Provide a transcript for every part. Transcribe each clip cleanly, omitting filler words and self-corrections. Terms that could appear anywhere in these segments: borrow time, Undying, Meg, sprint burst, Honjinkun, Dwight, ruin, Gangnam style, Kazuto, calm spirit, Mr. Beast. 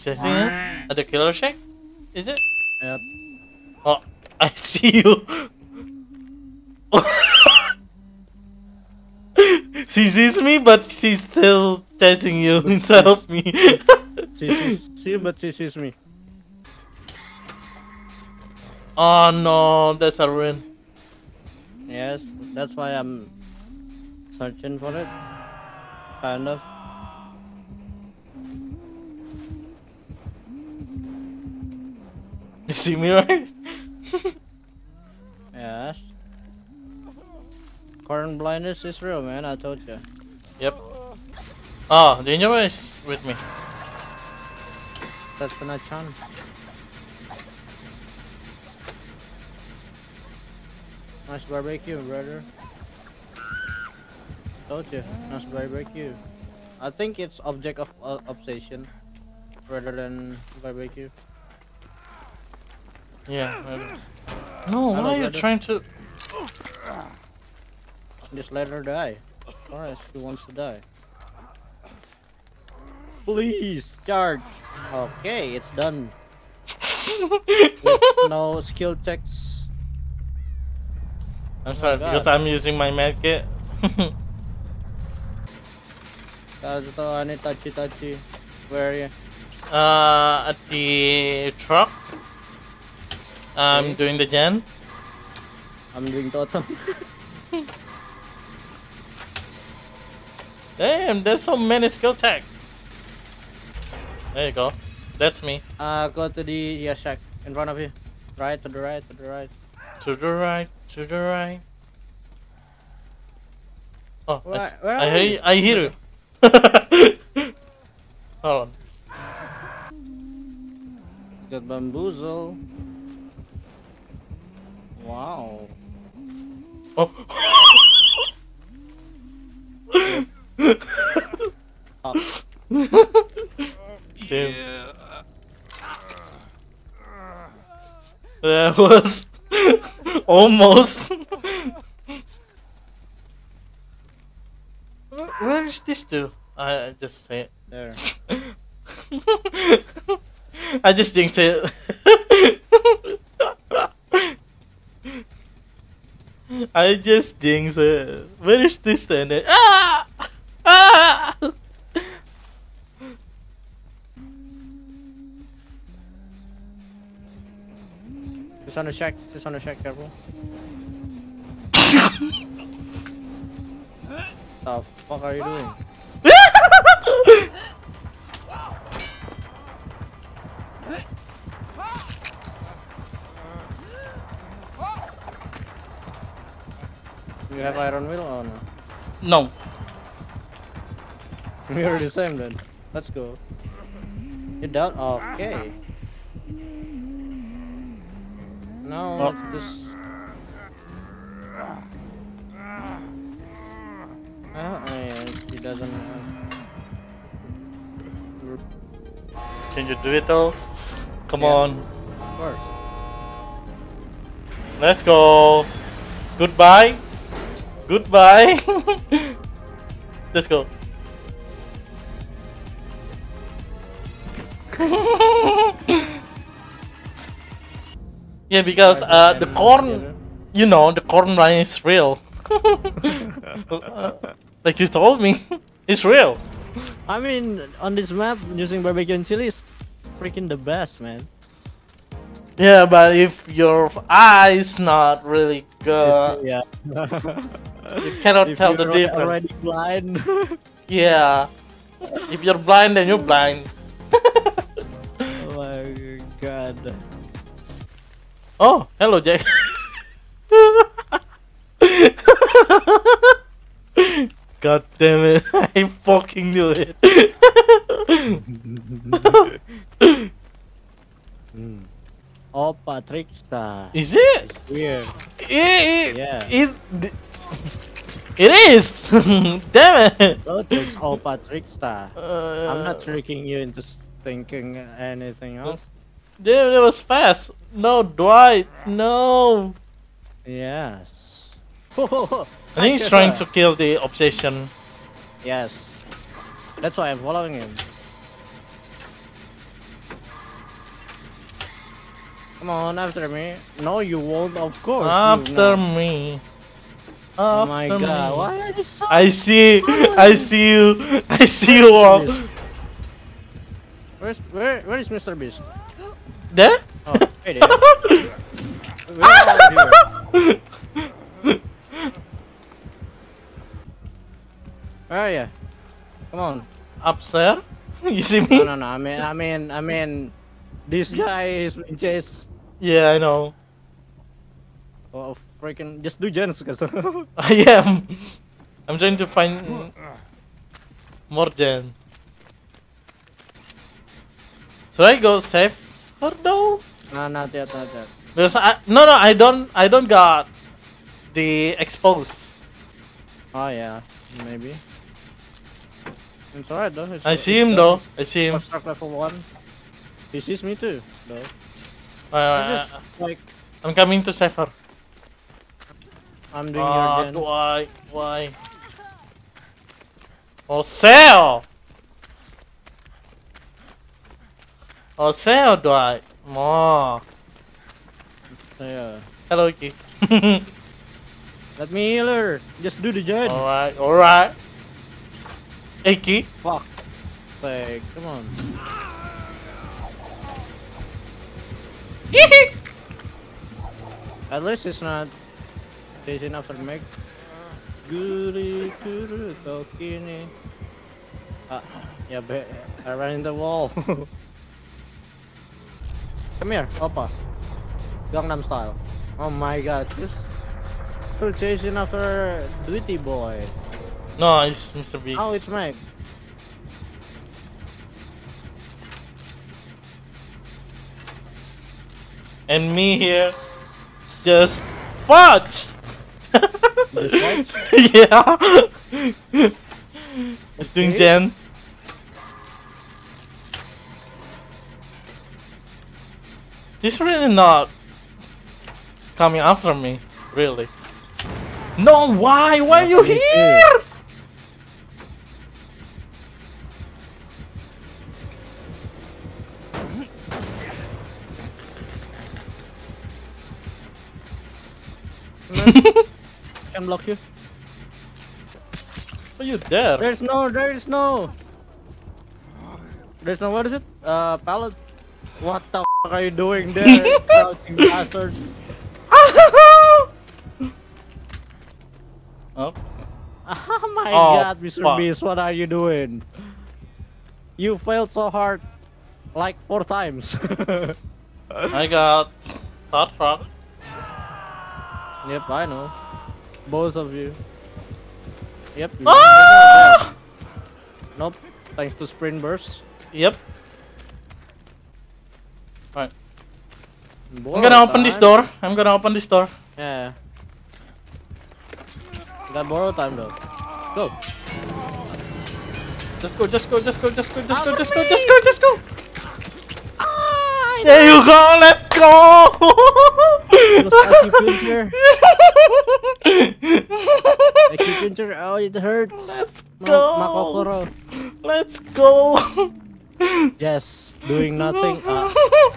assessing him? At the killer shack? Is it? Yep. Oh, I see you. She sees me, but she's still testing you instead of me. She sees you, but she sees me. Oh no, that's a ruin. Yes, that's why I'm searching for it. Kind of. You see me, right? Yes. Current blindness is real, man. I told you. Yep. Oh, Danger is with me. That's when I chant. Nice barbecue, brother. Told you. Nice barbecue. I think it's object of obsession rather than barbecue. Yeah. No, why are you trying to? Just let her die. Alright, she wants to die. Please charge. Okay, it's done. No skill checks. I'm sorry, because I'm using my medkit. Kazuto, I need Tachi. Where are you? At the truck. I'm doing the gen. I'm doing totem. Damn, there's so many skill tech. There you go. That's me. Go to the shack in front of you. Right, to the right, to the right. To the right, to the right. Oh, where are you? I hear you. Hold on. Got bamboozle. Wow. Oh. Yeah. That was almost. Where is this dude? I just say it. There. I just didn't say it. I just jinxed it. Where is this standing? Ah! Ah! She's on the shack. She's on the shack, careful. The fuck are you doing? Do you have iron wheel or no? No. We are the same then. Let's go. You down? Okay. No, this. He doesn't. Can you do it though? Come on. Of course. Let's go. Goodbye. Goodbye. Let's go. Yeah, because the corn, you know, the corn line is real. Like you told me, it's real. I mean, on this map, using barbecue and chili is freaking the best, man. Yeah, but if your eye's not really good, yeah. You cannot tell the difference. Already blind. Yeah. If you're blind, then you're blind. Oh my god. Oh, hello, Jack. God damn it! I fucking knew it. Opa Trickster. Is it? It's weird. It is. Damn it. So it's Opa Trickster. I'm not tricking you into thinking anything else. Damn, it was fast. No, Dwight. No. Yes. I think he's trying to kill the obsession. Yes. That's why I'm following him. Come on, after me. No, you won't, of course. After me. Oh my god, why are you so... I see you all. Where is Mr. Beast? There? Oh, hey there. Where are you? Come on. Upstairs? You see me? No, I mean, this guy is being chased. Yeah, I know. Oh, freaking, just do gens, guys. I am. I'm trying to find more gens. Should I go save her though? No, not yet. Because I don't got the expose. Oh yeah, maybe. It's alright though. I see him though. I see him. Construct level 1. He sees me too though. I'm coming to save her. I'm doing your gen. Why? Oh, sell, Dwight. More. Yeah. Hello, Kiki. Let me heal her. Just do the gen. Alright. Aki. Fuck. Like, come on. At least it's not chasing after Meg. Guru Tokini. Yeah, but I ran in the wall. Come here, Oppa. Gangnam style. Oh my god, she's still chasing after Duty Boy. No, it's Mr. Beast. Oh, it's Meg. And me here, just watch. Just watch? Yeah. It's doing gen. He's really not coming after me, really. No, why? Why are you here? Can block you. Are you there? There's no. What is it? Pallet. What the f are you doing there, crouching bastards? Oh. Oh my god, Mr. Beast, what are you doing? You failed so hard, like 4 times. I got start rock. Yep, I know. Both of you. Yep. You nope. Thanks to sprint burst. Yep. Alright. I'm gonna open this door. Yeah. You got borrow time though. Go. Just go. There you go. Let's go. I keep injured. Oh, it hurts. Let's go. Let's go. Yes, doing nothing.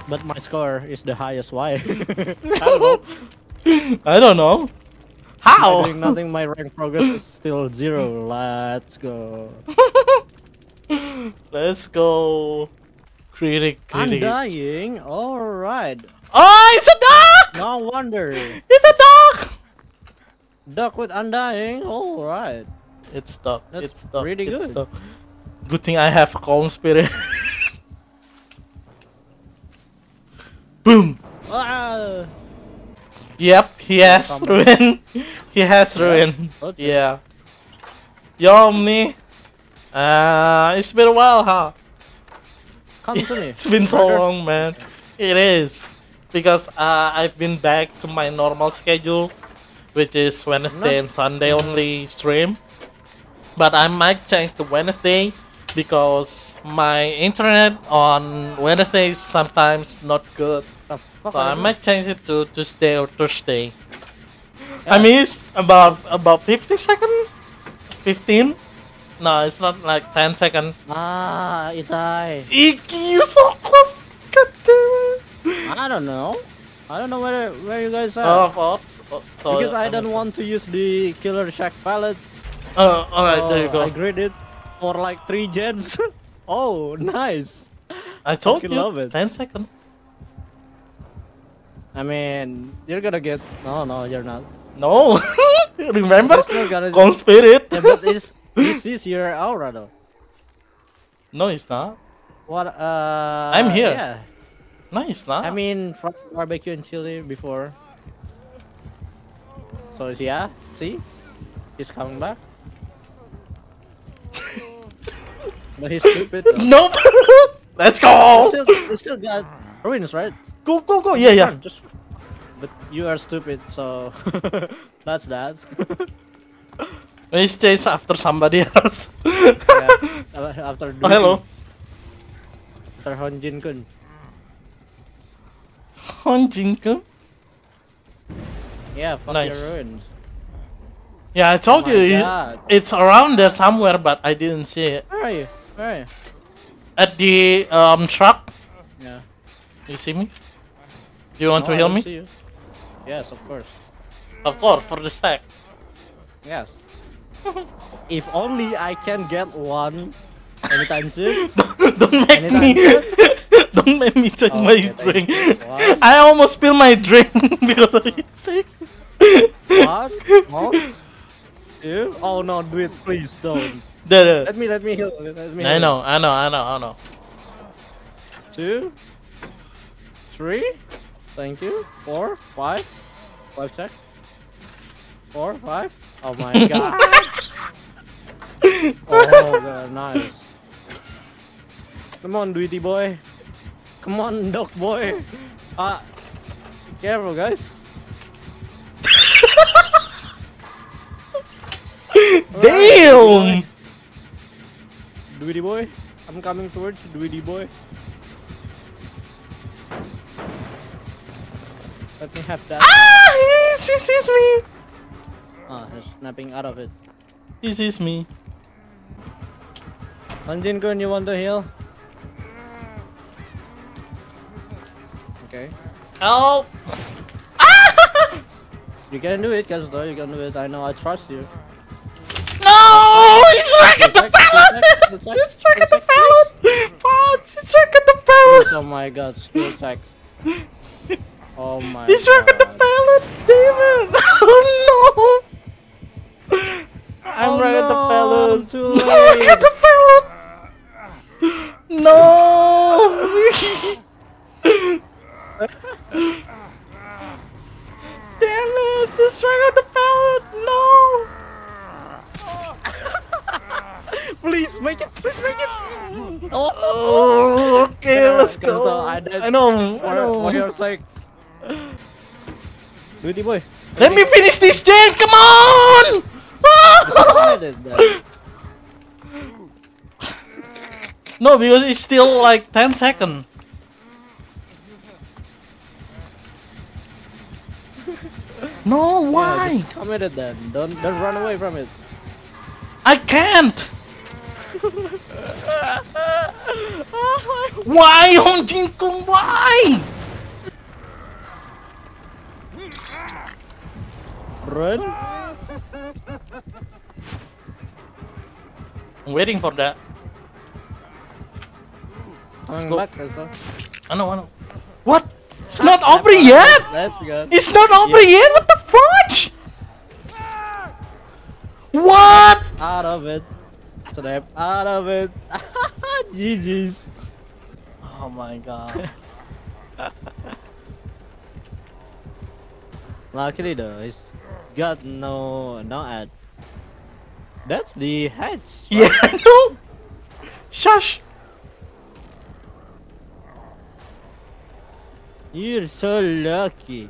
But my score is the highest. Why? I don't know. How? By doing nothing, my rank progress is still 0. Let's go. Let's go. Critic. Undying? Alright. Oh, it's a duck! No wonder. It's a duck! Duck with Undying? Alright. It's duck. That's pretty good. Good thing I have calm spirit. Boom! Yep, he has ruin. Okay. Yeah. Yo, Omni. It's been a while, huh? Come to me. It's been so long, man. It is. Because I've been back to my normal schedule, which is Wednesday and Sunday only stream. But I might change to Wednesday because my internet on Wednesday is sometimes not good. So I might change it to Tuesday or Thursday. Yeah. I missed about 50 seconds? 15? No, it's not like 10 seconds. Ah, it died. You so close. God damn it. I don't know. I don't know where you guys are. So because I don't want to use the Killer Shack palette. Oh, alright, so there you go. I graded it for like 3 gens. Oh, nice. I told you, love it. 10 seconds. I mean, you're gonna get... No, no, you're not. No! Remember? Calm Spirit! Yeah, but this is your aura though. No, it's not. What? I'm here. Yeah. No, it's not. I mean, from barbecue and chili before. So yeah, see? He's coming back. But he's stupid though. Nope! Let's go! We still got ruins, right? Go, go, go! Yeah, yeah. Just... But you are stupid, so... That's that. He stays after somebody else. Yeah, after Dwight. Oh, hello. After Honjinkun. Honjinkun? Yeah, fuck nice. Your ruins. Yeah, I told you, it's around there somewhere, but I didn't see it. Where are you? Where are you? At the truck. Yeah. You see me? Do you want to heal me? See you. Yes, of course. Of course, for the stack. Yes. If only I can get one anytime soon. Don't make me. Don't make me take my drink. I almost spilled my drink because of it. See? One, one, two. Oh no, do it, please don't. There. Let me heal. I know, I know, I know, I know. 2, 3. Thank you. 4, 5. 5 check. 4, 5. Oh my god. Oh god, nice. Come on, Duity boy. Come on, dog boy. Careful, guys. Damn! Duity boy. I'm coming towards Duity boy. Let me have that. Ah! He sees me! Ah, he's snapping out of it. He sees me. Honjinkun, you want to heal? Okay. Help! Ah! You can do it, Kazuto. You can do it. I know. I trust you. No! He's stuck at the pallet! He's stuck at the pallet! He's stuck at the pallet! Oh my god, skill attack. Oh my He's god. He's at the pallet, David! Oh no! I'm right at the pallet! No, I'm at the pallet! No! Damn it! He's right at the pallet! No! Please make it! Please make it! Oh, okay, let's go! So I know! I know! For your sake. Duty boy. Let me finish this gen, come on! No, because it's still like 10 seconds. No, why? Yeah, just commit it then. Don't run away from it. I can't! Why, Honjinkun? Why? Run! I'm waiting for that. Let's go. I know. What? It's not over yet? That's good. It's not over yet? What the fudge? What? Out of it. Snap out of it. GG's. Oh my god. Luckily though, he's got no ad. That's the heads. Right? Yeah, no. Shush. You're so lucky.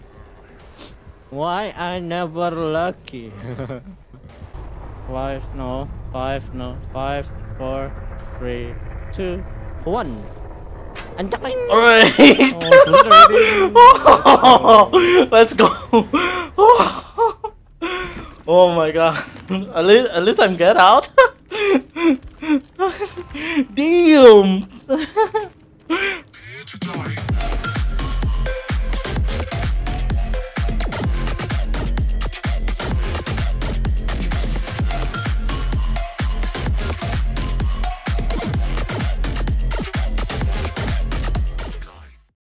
Why I never lucky? 5, no. 5, 4, 3, 2, 1. Alright! Oh, let's go! Oh my god. At least I'm get out. Damn!